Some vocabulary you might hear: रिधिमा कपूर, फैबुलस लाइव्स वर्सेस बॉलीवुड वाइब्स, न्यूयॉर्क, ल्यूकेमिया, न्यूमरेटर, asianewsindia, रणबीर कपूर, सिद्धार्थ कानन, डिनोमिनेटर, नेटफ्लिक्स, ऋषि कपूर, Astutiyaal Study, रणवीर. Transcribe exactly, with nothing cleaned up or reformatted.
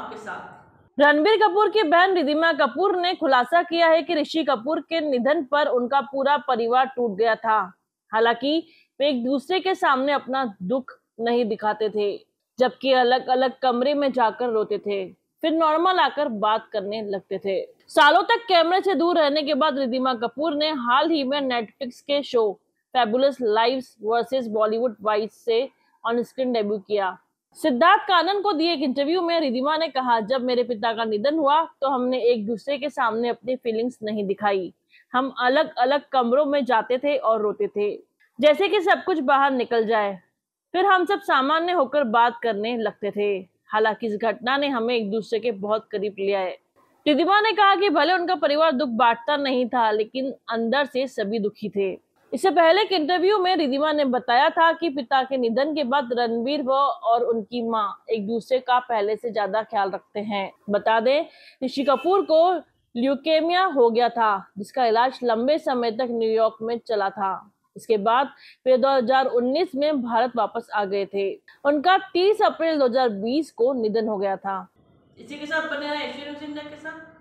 आपके साथ। रणबीर कपूर की बहन रिधिमा कपूर ने खुलासा किया है कि ऋषि कपूर के निधन पर उनका पूरा परिवार टूट गया था। हालांकि वे एक दूसरे के सामने अपना दुख नहीं दिखाते थे, जबकि अलग अलग कमरे में जाकर रोते थे, फिर नॉर्मल आकर बात करने लगते थे। सालों तक कैमरे से दूर रहने के बाद रिधिमा कपूर ने हाल ही में नेटफ्लिक्स के show फैबुलस लाइव्स वर्सेस बॉलीवुड वाइब्स से ऑन स्क्रीन डेब्यू किया। सिद्धार्थ कानन को दिए एक इंटरव्यू में रिधिमा ने कहा, जब मेरे पिता का निधन हुआ तो हमने एक दूसरे के सामने अपनी फीलिंग्स नहीं दिखाई। हम अलग अलग कमरों में जाते थे और रोते थे, जैसे कि सब कुछ बाहर निकल जाए। फिर हम सब सामान्य होकर बात करने लगते थे। हालांकि इस घटना ने हमें एक दूसरे के बहुत करीब लिया है। रिधिमा ने कहा कि भले उनका परिवार दुख बांटता नहीं था, लेकिन अंदर से सभी दुखी थे। इससे पहले एक इंटरव्यू में रिधिमा ने बताया था कि पिता के निधन के बाद रणवीर व और उनकी मां एक दूसरे का पहले से ज्यादा ख्याल रखते हैं। बता दें, ऋषि कपूर को ल्यूकेमिया हो गया था, जिसका इलाज लंबे समय तक न्यूयॉर्क में चला था। इसके बाद वे दो हज़ार उन्नीस में भारत वापस आ गए थे। उनका तीस अप्रैल दो हज़ार बीस को निधन हो गया था। इसी के साथ बने रहिए एशियन न्यूज़ इंडिया के साथ।